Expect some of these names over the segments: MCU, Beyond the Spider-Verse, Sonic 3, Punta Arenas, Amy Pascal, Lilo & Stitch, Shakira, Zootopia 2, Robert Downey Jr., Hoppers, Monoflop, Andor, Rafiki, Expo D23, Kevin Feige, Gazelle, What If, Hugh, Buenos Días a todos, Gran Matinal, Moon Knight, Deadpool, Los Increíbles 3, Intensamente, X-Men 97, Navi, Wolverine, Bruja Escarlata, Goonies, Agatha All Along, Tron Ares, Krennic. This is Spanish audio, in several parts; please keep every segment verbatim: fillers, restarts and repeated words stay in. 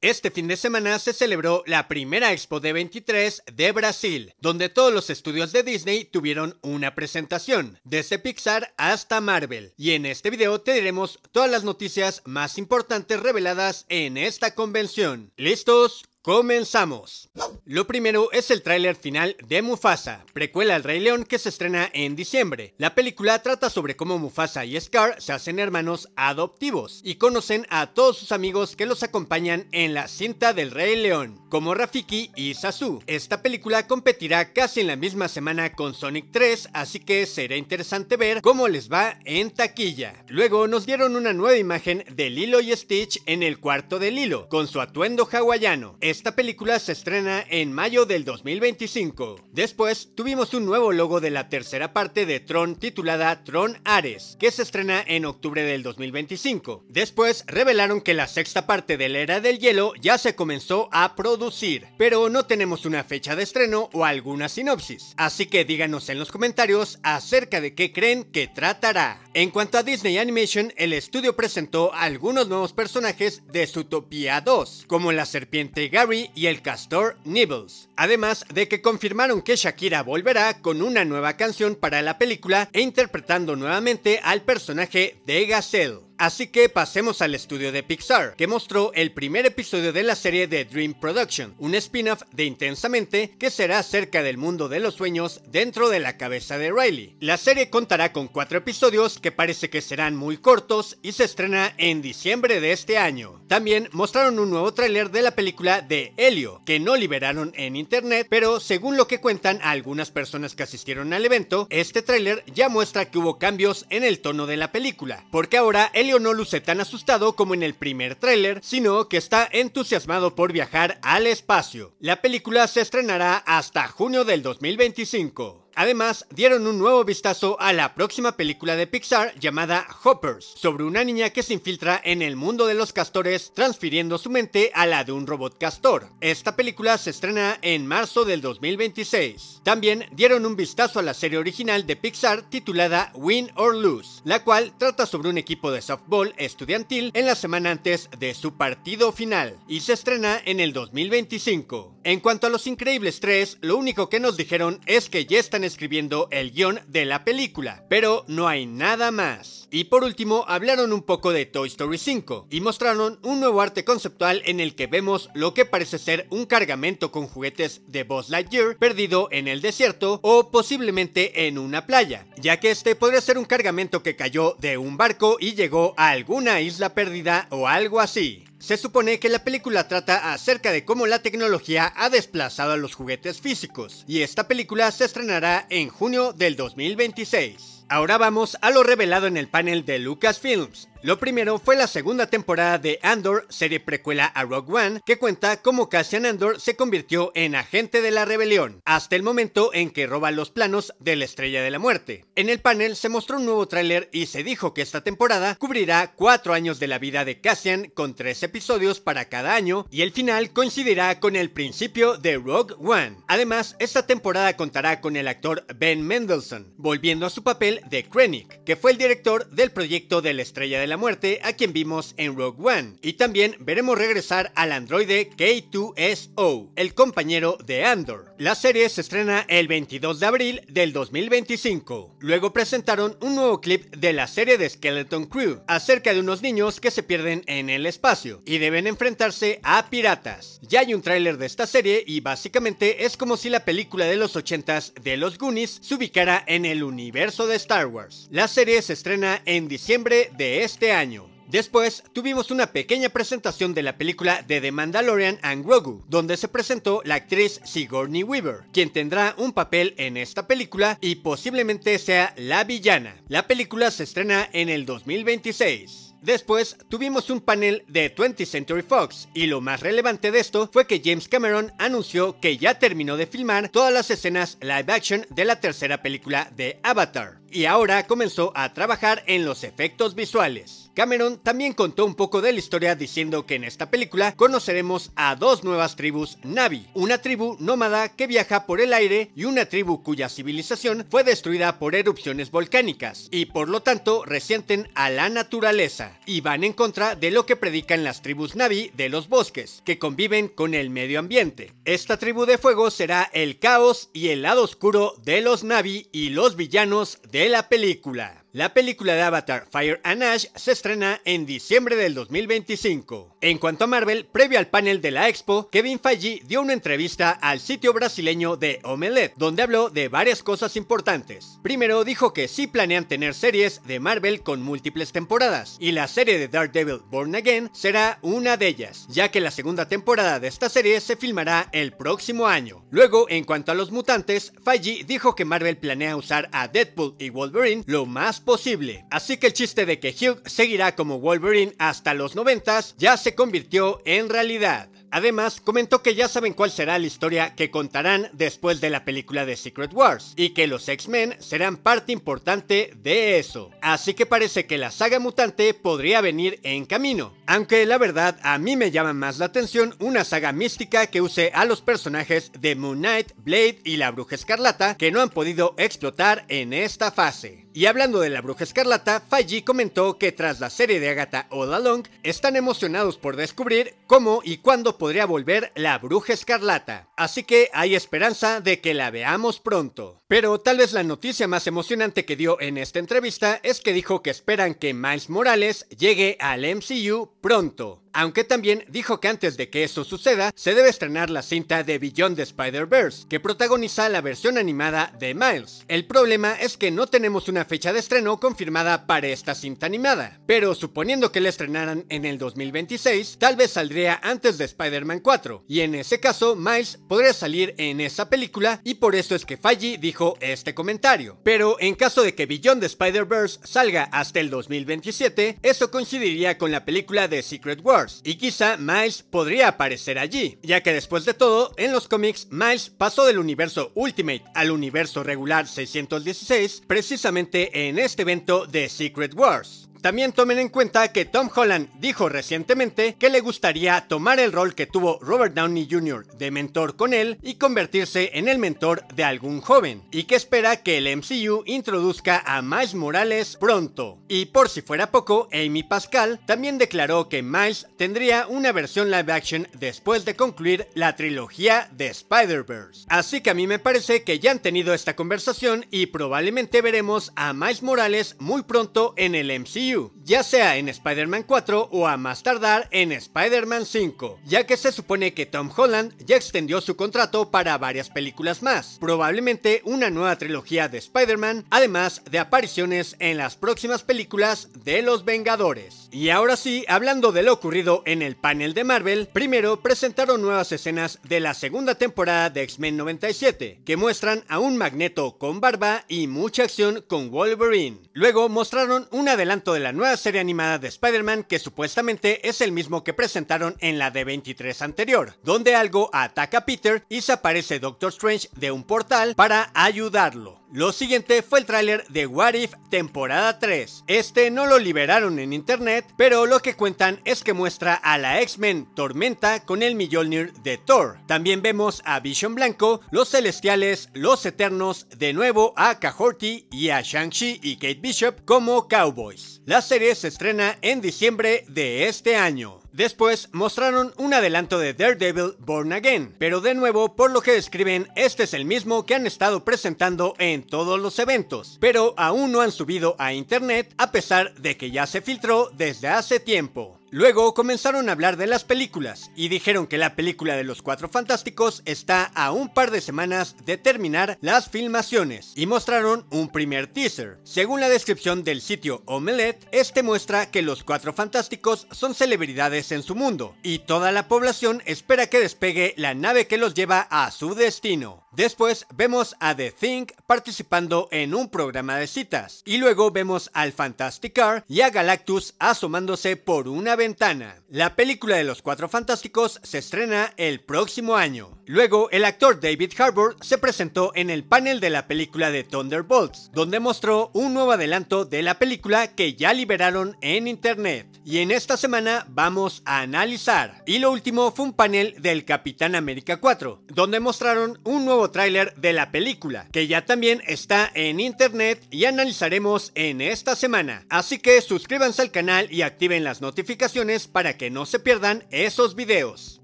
Este fin de semana se celebró la primera Expo D veintitrés de Brasil, donde todos los estudios de Disney tuvieron una presentación, desde Pixar hasta Marvel, y en este video te diremos todas las noticias más importantes reveladas en esta convención. ¿Listos? ¡Comenzamos! Lo primero es el tráiler final de Mufasa, precuela al Rey León que se estrena en diciembre. La película trata sobre cómo Mufasa y Scar se hacen hermanos adoptivos y conocen a todos sus amigos que los acompañan en la cinta del Rey León, como Rafiki y Zazu. Esta película competirá casi en la misma semana con Sonic tres, así que será interesante ver cómo les va en taquilla. Luego nos dieron una nueva imagen de Lilo y Stitch en el cuarto de Lilo, con su atuendo hawaiano. Esta película se estrena en mayo del dos mil veinticinco. Después tuvimos un nuevo logo de la tercera parte de Tron titulada Tron Ares, que se estrena en octubre del dos mil veinticinco. Después revelaron que la sexta parte de la Era del Hielo ya se comenzó a producir, pero no tenemos una fecha de estreno o alguna sinopsis. Así que díganos en los comentarios acerca de qué creen que tratará. En cuanto a Disney Animation, el estudio presentó algunos nuevos personajes de Zootopia dos, como la serpiente Gabriel y el castor Nibbles, además de que confirmaron que Shakira volverá con una nueva canción para la película e interpretando nuevamente al personaje de Gazelle. Así que pasemos al estudio de Pixar, que mostró el primer episodio de la serie de Dream Production, un spin-off de Intensamente que será acerca del mundo de los sueños dentro de la cabeza de Riley. La serie contará con cuatro episodios que parece que serán muy cortos y se estrena en diciembre de este año. También mostraron un nuevo tráiler de la película de Elio, que no liberaron en internet, pero según lo que cuentan algunas personas que asistieron al evento, este tráiler ya muestra que hubo cambios en el tono de la película, porque ahora el Elio no luce tan asustado como en el primer tráiler, sino que está entusiasmado por viajar al espacio. La película se estrenará hasta junio del dos mil veinticinco. Además, dieron un nuevo vistazo a la próxima película de Pixar llamada Hoppers, sobre una niña que se infiltra en el mundo de los castores, transfiriendo su mente a la de un robot castor. Esta película se estrena en marzo del dos mil veintiséis. También dieron un vistazo a la serie original de Pixar titulada Win or Lose, la cual trata sobre un equipo de softball estudiantil en la semana antes de su partido final, y se estrena en el dos mil veinticinco. En cuanto a Los Increíbles tres, lo único que nos dijeron es que ya están escribiendo el guión de la película, pero no hay nada más. Y por último, hablaron un poco de Toy Story cinco y mostraron un nuevo arte conceptual en el que vemos lo que parece ser un cargamento con juguetes de Buzz Lightyear perdido en el desierto o posiblemente en una playa, ya que este podría ser un cargamento que cayó de un barco y llegó a alguna isla perdida o algo así. Se supone que la película trata acerca de cómo la tecnología ha desplazado a los juguetes físicos, y esta película se estrenará en junio del dos mil veintiséis. Ahora vamos a lo revelado en el panel de Lucasfilms. Lo primero fue la segunda temporada de Andor, serie precuela a Rogue One, que cuenta cómo Cassian Andor se convirtió en agente de la rebelión, hasta el momento en que roba los planos de la Estrella de la Muerte. En el panel se mostró un nuevo tráiler y se dijo que esta temporada cubrirá cuatro años de la vida de Cassian, con tres episodios para cada año, y el final coincidirá con el principio de Rogue One. Además, esta temporada contará con el actor Ben Mendelsohn, volviendo a su papel de Krennic, que fue el director del proyecto de la Estrella de la Muerte, a quien vimos en Rogue One, y también veremos regresar al androide K dos S O, el compañero de Andor. La serie se estrena el veintidós de abril del dos mil veinticinco. Luego presentaron un nuevo clip de la serie de Skeleton Crew, acerca de unos niños que se pierden en el espacio y deben enfrentarse a piratas. Ya hay un tráiler de esta serie y básicamente es como si la película de los ochentas de los Goonies se ubicara en el universo de Star Wars. Star Wars. La serie se estrena en diciembre de este año. Después tuvimos una pequeña presentación de la película de The Mandalorian and Grogu, donde se presentó la actriz Sigourney Weaver, quien tendrá un papel en esta película y posiblemente sea la villana. La película se estrena en el dos mil veintiséis. Después tuvimos un panel de twentieth Century Fox y lo más relevante de esto fue que James Cameron anunció que ya terminó de filmar todas las escenas live action de la tercera película de Avatar y ahora comenzó a trabajar en los efectos visuales. Cameron también contó un poco de la historia diciendo que en esta película conoceremos a dos nuevas tribus Navi, una tribu nómada que viaja por el aire y una tribu cuya civilización fue destruida por erupciones volcánicas y por lo tanto resienten a la naturaleza y van en contra de lo que predican las tribus Navi de los bosques, que conviven con el medio ambiente. Esta tribu de fuego será el caos y el lado oscuro de los Navi y los villanos de la película. La película de Avatar Fire and Ash se estrena en diciembre del dos mil veinticinco. En cuanto a Marvel, previo al panel de la Expo, Kevin Feige dio una entrevista al sitio brasileño de Omelette, donde habló de varias cosas importantes. Primero dijo que sí planean tener series de Marvel con múltiples temporadas, y la serie de Daredevil Born Again será una de ellas, ya que la segunda temporada de esta serie se filmará el próximo año. Luego, en cuanto a los mutantes, Feige dijo que Marvel planea usar a Deadpool y Wolverine lo más posible, así que el chiste de que Hugh seguirá como Wolverine hasta los noventas ya se convirtió en realidad. Además, comentó que ya saben cuál será la historia que contarán después de la película de Secret Wars, y que los X-Men serán parte importante de eso. Así que parece que la saga mutante podría venir en camino, aunque la verdad a mí me llama más la atención una saga mística que use a los personajes de Moon Knight, Blade y la Bruja Escarlata que no han podido explotar en esta fase. Y hablando de la Bruja Escarlata, Feige comentó que tras la serie de Agatha All Along, están emocionados por descubrir cómo y cuándo podría volver la Bruja Escarlata, así que hay esperanza de que la veamos pronto. Pero tal vez la noticia más emocionante que dio en esta entrevista es que dijo que esperan que Miles Morales llegue al M C U pronto, aunque también dijo que antes de que eso suceda, se debe estrenar la cinta de Beyond the Spider-Verse, que protagoniza la versión animada de Miles. El problema es que no tenemos una fecha de estreno confirmada para esta cinta animada, pero suponiendo que la estrenaran en el dos mil veintiséis, tal vez saldría antes de Spider-Man cuatro, y en ese caso Miles podría salir en esa película, y por eso es que Feige dijo este comentario. Pero en caso de que Beyond the Spider-Verse salga hasta el dos mil veintisiete, eso coincidiría con la película de Secret Wars, y quizá Miles podría aparecer allí, ya que después de todo, en los cómics Miles pasó del universo Ultimate al universo regular seiscientos dieciséis precisamente en este evento de Secret Wars. También tomen en cuenta que Tom Holland dijo recientemente que le gustaría tomar el rol que tuvo Robert Downey junior de mentor con él y convertirse en el mentor de algún joven, y que espera que el M C U introduzca a Miles Morales pronto. Y por si fuera poco, Amy Pascal también declaró que Miles tendría una versión live action después de concluir la trilogía de Spider-Verse. Así que a mí me parece que ya han tenido esta conversación y probablemente veremos a Miles Morales muy pronto en el M C U, ya sea en Spider-Man cuatro o a más tardar en Spider-Man cinco, ya que se supone que Tom Holland ya extendió su contrato para varias películas más, probablemente una nueva trilogía de Spider-Man, además de apariciones en las próximas películas de los Vengadores. Y ahora sí, hablando de lo ocurrido en el panel de Marvel, primero presentaron nuevas escenas de la segunda temporada de X-Men noventa y siete, que muestran a un Magneto con barba y mucha acción con Wolverine. Luego mostraron un adelanto de de la nueva serie animada de Spider-Man, que supuestamente es el mismo que presentaron en la D veintitrés anterior, donde algo ataca a Peter y se aparece Doctor Strange de un portal para ayudarlo. Lo siguiente fue el tráiler de What If temporada tres. Este no lo liberaron en internet, pero lo que cuentan es que muestra a la X-Men Tormenta con el Mjolnir de Thor. También vemos a Vision Blanco, los Celestiales, los Eternos, de nuevo a Kahorty y a Shang-Chi y Kate Bishop como cowboys. La serie se estrena en diciembre de este año. Después mostraron un adelanto de Daredevil Born Again, pero de nuevo, por lo que describen, este es el mismo que han estado presentando en todos los eventos, pero aún no han subido a internet a pesar de que ya se filtró desde hace tiempo. Luego comenzaron a hablar de las películas y dijeron que la película de los Cuatro Fantásticos está a un par de semanas de terminar las filmaciones y mostraron un primer teaser. Según la descripción del sitio Omelette, este muestra que los Cuatro Fantásticos son celebridades en su mundo y toda la población espera que despegue la nave que los lleva a su destino. Después vemos a The Thing participando en un programa de citas y luego vemos al Fantastic Car y a Galactus asomándose por una ventana. La película de los Cuatro Fantásticos se estrena el próximo año. Luego, el actor David Harbour se presentó en el panel de la película de Thunderbolts, donde mostró un nuevo adelanto de la película que ya liberaron en internet. Y en esta semana vamos a analizar. Y lo último fue un panel del Capitán América cuatro, donde mostraron un nuevo tráiler de la película, que ya también está en internet y analizaremos en esta semana. Así que suscríbanse al canal y activen las notificaciones para que no se pierdan esos videos.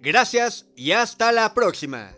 Gracias y hasta la próxima.